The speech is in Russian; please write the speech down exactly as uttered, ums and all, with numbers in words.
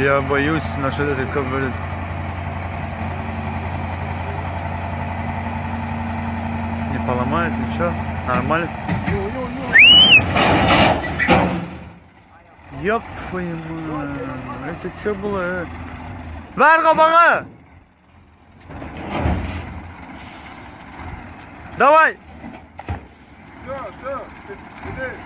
Я боюсь насчет этой кобылы. Не поломает ничего? Нормально? Ёб твою мать. Это что было? Варга бага! Давай! Все, все, иди.